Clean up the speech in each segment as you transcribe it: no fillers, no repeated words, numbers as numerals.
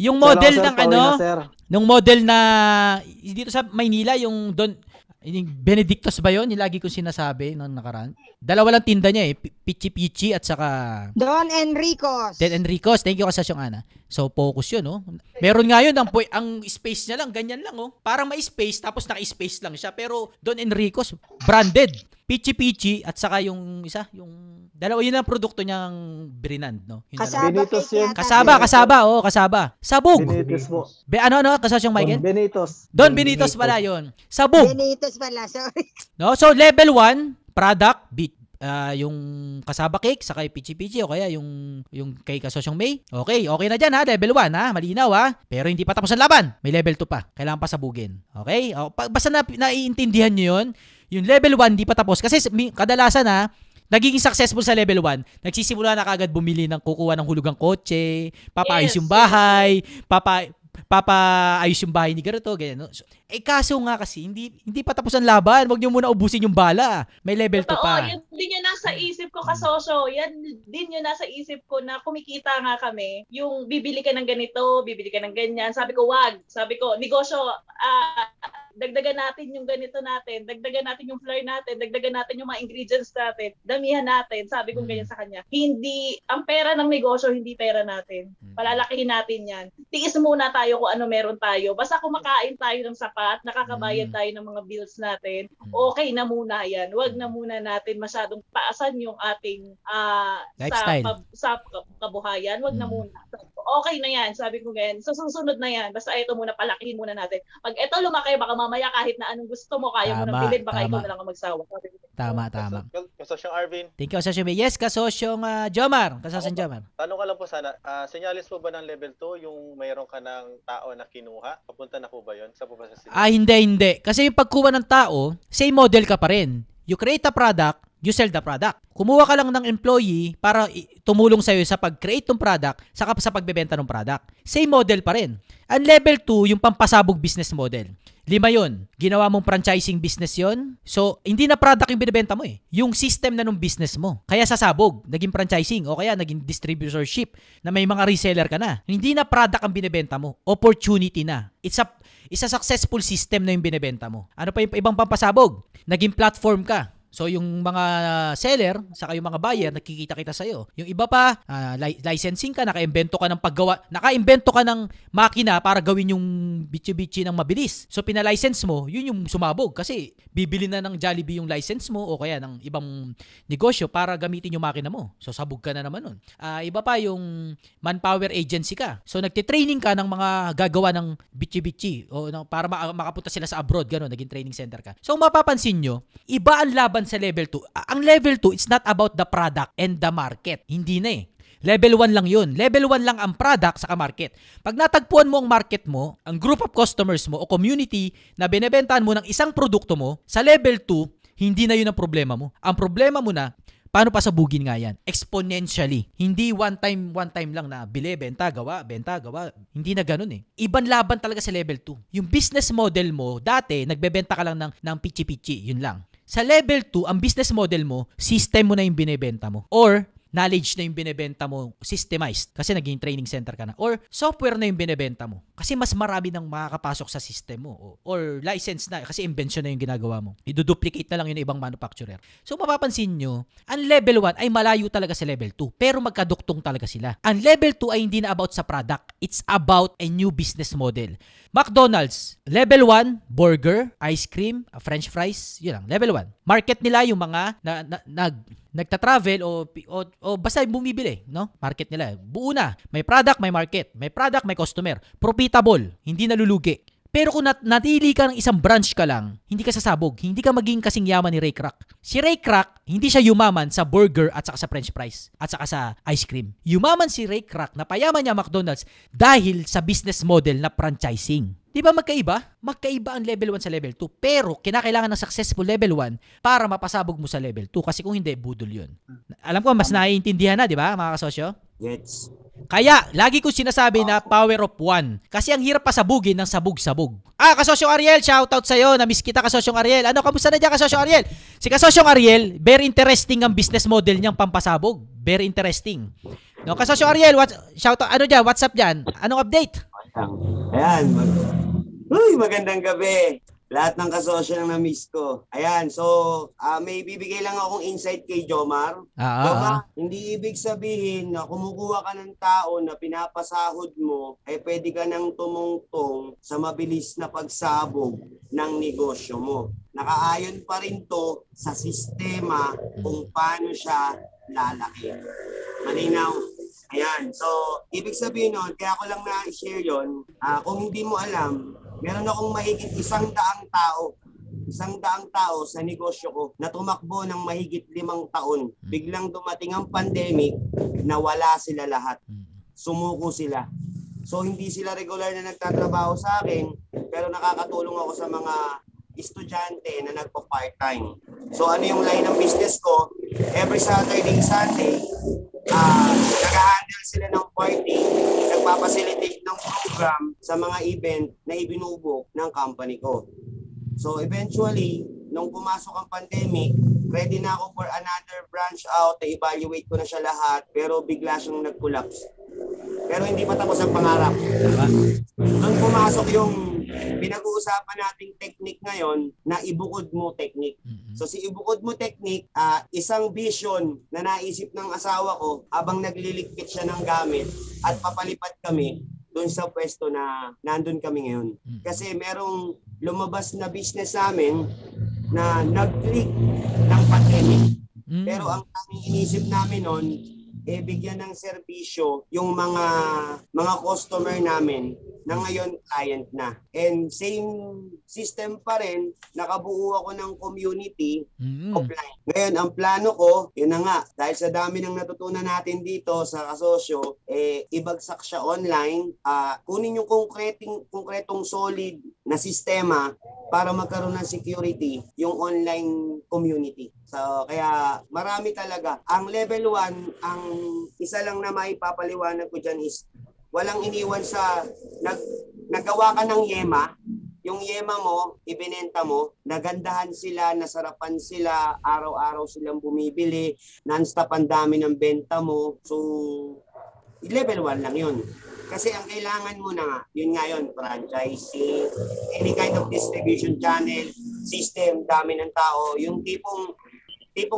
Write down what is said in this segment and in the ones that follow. Yung model sir, ng sir, ano, nung model na dito sa Maynila, yung Don Benito's ba yun? Yung lagi kong sinasabi noong nakaraan. Dalawa lang tinda niya eh, Pichi-pichi at saka Don Enricos. Don Enricos, thank you Kasasyong Ana. So focus yun, oh. Meron nga yun, ang space niya lang, ganyan lang, oh. Parang may space, tapos naka-space lang siya. Pero Don Enricos, branded. Pichi-pichi at saka yung isa, yung dalawa yun ang produkto niyang brinand, no? Yun kasaba. Sabog. Benito's po. Ano, Kasasyong Michael? Benito's. Don Benito's pala yun. Sabog. Benito's pala, sorry. No? So level 1, product, yung kasaba cake, saka yung pichi-pichi, o kaya yung kay Kasosyong May. Okay na dyan ha, level 1 ha, malinaw ha. Pero hindi pa tapos ang laban, may level 2 pa, kailangan pa sabugin. Okay? O, basta naiintindihan nyo yun. Yung level 1 di pa tapos kasi kadalasan ha, nagiging successful sa level 1, nagsisimula na kagad bumili ng kukuha ng hulugang kotse, papaayos yung bahay, papaayos yung bahay ni Garoto, ganyan. No? So, kaso nga kasi hindi pa tapos ang laban, wag niyo muna ubusin yung bala. May level 2 pa. Yan din yung nasa isip ko kasosyo. Yan din yung nasa isip ko na kumikita nga kami. Yung bibili ka ng ganito, bibili ka ng ganyan. Sabi ko, wag. Sabi ko, negosyo, dagdagan natin yung ganito natin, dagdagan natin yung flour natin, dagdagan natin yung mga ingredients natin, damihan natin. Sabi ko ganyan sa kanya. Hindi, ang pera ng negosyo, hindi pera natin. Palalakihin natin yan. Tiis muna tayo kung ano meron tayo. Basta kumakain tayo ng sapat, nakakabayad tayo ng mga bills natin, okay na muna yan. Huwag na muna natin masyadong paasan yung ating sa kabuhayan. Huwag na muna. Okay na yan, sabi ko ganyan. So, susunod na yan. Basta ito muna, palakihin muna natin. Pag ito lumaki, baka mamaya kahit na anong gusto mo, kaya mo nang bilhin, baka ikaw na lang ang magsawa. Tama. Kasosyong Arvin. Thank you, Kasosyong May. Yes, Kasosyong Jomar. Kasosyong Jomar. Tanong ka lang po sana, senyales po ba ng level 2 yung mayroon ka ng tao na kinuha? Papunta na po ba yun? Sa po ba sa sinyo? Ah, hindi. Kasi yung pagkuha ng tao, same model ka pa rin. You create a product, you sell the product. Kumuha ka lang ng employee para tumulong sa'yo sa pag-create ng product saka sa pagbebenta ng product. Same model pa rin. Ang level 2, yung pampasabog business model. 5 yun. Ginawa mong franchising business yun. So, hindi na product yung binibenta mo eh. Yung system na nung business mo. Kaya sasabog. Naging franchising o kaya naging distributorship na may mga reseller ka na. Hindi na product ang binibenta mo. Opportunity na. It's a successful system na yung binibenta mo. Ano pa yung ibang pampasabog? Naging platform ka. So, yung mga seller, saka yung mga buyer, nakikita-kita sa'yo. Yung iba pa, licensing ka, naka-invento ka ng makina para gawin yung bitchi-bitchi ng mabilis. So, pinalicense mo, yun yung sumabog. Kasi, bibili na ng Jollibee yung license mo o kaya ng ibang negosyo para gamitin yung makina mo. So, sabog ka na naman nun. Iba pa, yung manpower agency ka. So, nagtitraining ka ng mga gagawa ng bitchi-bitchi o para makapunta sila sa abroad, gano'n, naging training center ka. So, mapapansin nyo, iba ang laban sa level 2. Ang level 2, it's not about the product and the market. Hindi na eh. Level 1 lang yun. Level 1 lang ang product saka market. Pag natagpuan mo ang market mo, ang group of customers mo o community na binebentahan mo ng isang produkto mo, sa level 2, hindi na yun ang problema mo. Ang problema mo na, paano pasabugin nga yan? Exponentially. Hindi one time lang na bili, benta, gawa. Hindi na ganun eh. Ibang laban talaga sa level 2. Yung business model mo, dati, nagbebenta ka lang ng pichi-pichi. Yun lang. Sa level 2, ang business model mo, system mo na yung binebenta mo. Or, knowledge na yung binebenta mo, systemized. Kasi naging training center ka na. Or, software na yung binebenta mo. Kasi mas marami nang makakapasok sa system mo. Or, license na. Kasi invention na yung ginagawa mo. Iduduplicate na lang yun ibang manufacturer. So, mapapansin nyo, ang level 1 ay malayo talaga sa level 2. Pero magkaduktong talaga sila. Ang level 2 ay hindi na about sa product. It's about a new business model. McDonald's, level 1, burger, ice cream, french fries, yun lang, level 1. Market nila yung mga nagta-travel o basta bumibili, no? Market nila. Buo na. May product, may market. May product, may customer. Profitable. Hindi nalulugi. Pero kung natili ka ng isang branch ka lang, hindi ka sasabog. Hindi ka maging kasing yaman ni Ray Crack. Si Ray Crack, hindi siya yumaman sa burger at saka sa french fries at saka sa ice cream. Yumaman si Ray Crack, napayaman niya McDonald's dahil sa business model na franchising. Di ba magkaiba? Magkaiba ang level 1 sa level 2. Pero kinakailangan ng successful level 1 para mapasabog mo sa level 2. Kasi kung hindi, budol yun. Alam ko, mas naiintindihan na, di ba mga kasosyo? Yes. Kaya, lagi ko sinasabi na power of 1. Kasi ang hirap pasabugin ng sabog-sabog. Kasosyong Ariel, shoutout sa'yo. Namiss kita, Kasosyong Ariel. Ano, kamusta na dyan, Kasosyong Ariel? Si Kasosyong Ariel, very interesting ang business model niyang pampasabog. Very interesting. No, Kasosyong Ariel, shoutout, ano dyan, what's up dyan? Anong update? Ayan. Magandang gabi. Lahat ng kasosyo na na-miss ko. Ayan, so may bibigay lang akong insight kay Jomar. Jomar, hindi ibig sabihin na kumukuha ka ng tao na pinapasahod mo ay pwede ka nang tumungtong sa mabilis na pagsabog ng negosyo mo. Nakaayon pa rin to sa sistema kung paano siya lalaki. Malinaw. Ayan. So, ibig sabihin nun, kaya ko lang na-share yun, kung hindi mo alam, meron akong mahigit 100 tao. 100 tao sa negosyo ko na tumakbo ng mahigit 5 taon. Biglang dumating ang pandemic, nawala sila lahat. Sumuko sila. So, hindi sila regular na nagtatrabaho sa akin, pero nakakatulong ako sa mga estudyante na nagpa-part-time. So ano yung line ng business ko? Every Saturday, Sunday, nag-handle sila ng party, nagpapasilitate ng program sa mga event na ibinubok ng company ko. So eventually, nung pumasok ang pandemic, ready na ako for another branch out, na-evaluate ko na siya lahat, pero bigla siyang nag-collapse. Pero hindi pa tapos ang pangarap. Nung pumasok yung pinag-uusapan nating technique ngayon na ibukod mo technique. So si ibukod mo technique, isang vision na naisip ng asawa ko habang nagliligpit siya ng gamit at papalipat kami doon sa pwesto na nandun kami ngayon. Kasi merong lumabas na business namin na nag-click ng pandemic. Pero ang tanging inisip namin noon, bigyan ng serbisyo yung mga customer namin na ngayon client na. And same system pa rin, nakabuo ako ng community offline. Ngayon, ang plano ko, yun na nga, dahil sa dami ng natutunan natin dito sa kasosyo, ibagsak siya online, kunin yung konkretong solid na sistema para magkaroon ng security yung online community. So, kaya marami talaga. Ang level 1, ang isa lang na maipapaliwanag ko dyan is walang iniwan sa nagawa ka ng yema. Yung yema mo, ibinenta mo, nagandahan sila, nasarapan sila, araw-araw silang bumibili, non-stop ang dami ng benta mo. So, level 1 lang yun. Kasi ang kailangan mo na nga, yun nga yun, franchisee, any kind of distribution channel, system, dami ng tao. Yung tipong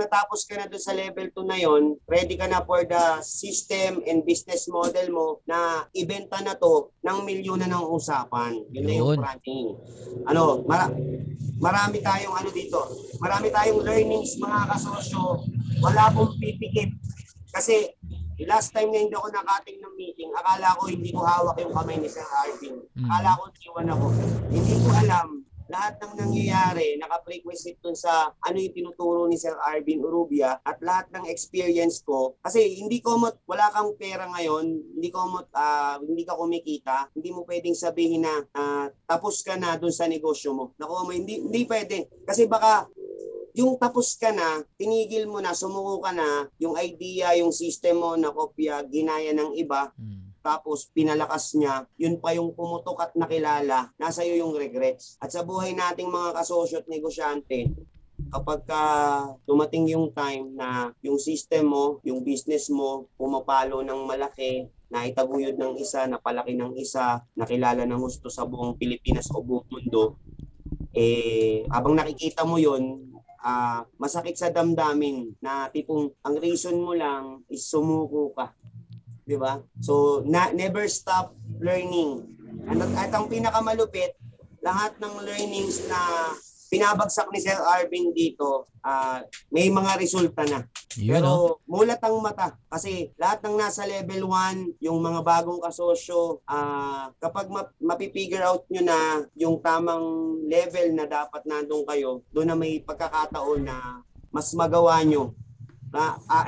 natapos ka na doon sa level 2 na yun, ready ka na for the system and business model mo na ibenta na to ng milyona ng usapan. Yun na yung franchisee. Ano, marami tayong ano dito. Marami tayong learnings mga kasosyo. Wala pong pipikit. Kasi last time na hindi ako nakating ng meeting, akala ko hindi ko hawak yung kamay ni Sir Arvin. Akala ko tiwan ako. Hindi ko alam, lahat ng nangyayari, naka-prerequisite dun sa ano yung tinuturo ni Sir Arvin Orubia at lahat ng experience ko. Kasi hindi ko wala kang pera ngayon, hindi ka kumikita, hindi mo pwedeng sabihin na tapos ka na dun sa negosyo mo. Naku, hindi pwede. Kasi baka yung tapos ka na, tinigil mo na, sumuko ka na, yung idea, yung system mo na kopya, ginaya ng iba, tapos pinalakas niya, yun pa yung pumutok at nakilala, nasa iyo yung regrets. At sa buhay nating mga kasosyo at negosyante, kapag dumating yung time na yung system mo, yung business mo, pumapalo ng malaki, naitaguyod ng isa, napalaki ng isa, nakilala ng gusto sa buong Pilipinas o buong mundo, habang nakikita mo yun, masakit sa damdamin na tipong ang reason mo lang is sumuko ka. 'Di ba? So never stop learning. At ang pinakamalupit, lahat ng learnings na pinabagsak ni Sir Arvin dito, may mga resulta na. Pero mulat ang mata kasi lahat ng nasa level 1, yung mga bagong kasosyo, kapag mapipigure out nyo na yung tamang level na dapat nandun kayo, doon na may pagkakataon na mas magawa nyo.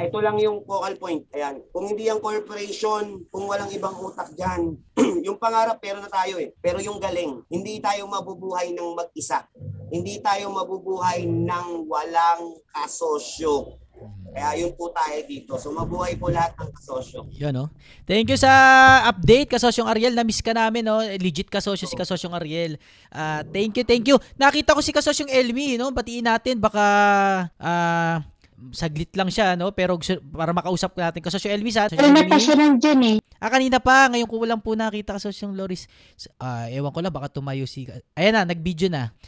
Ito lang yung focal point. Ayan. Kung hindi ang corporation, kung walang ibang utak dyan, yung pangarap pero na tayo Pero yung galing, hindi tayo mabubuhay ng mag-isa. Hindi tayo mabubuhay ng walang kasosyo. Kaya yun po tayo dito. So mabuhay po lahat ng kasosyo. Yan o. Thank you sa update, kasosyong Ariel. Na-miss ka namin, no? Legit kasosyo si kasosyong Ariel. Thank you, thank you. Nakita ko si kasosyong Elmi, no? Batiin natin. Baka saglit lang siya, no? Pero para makausap natin kasi si Elvis at siya nandiyan eh. Ah, kanina pa, ngayon ko lang po nakita kasi yung Loris. Ewan ko lang baka tumayo si. Ayan na, nag-video na.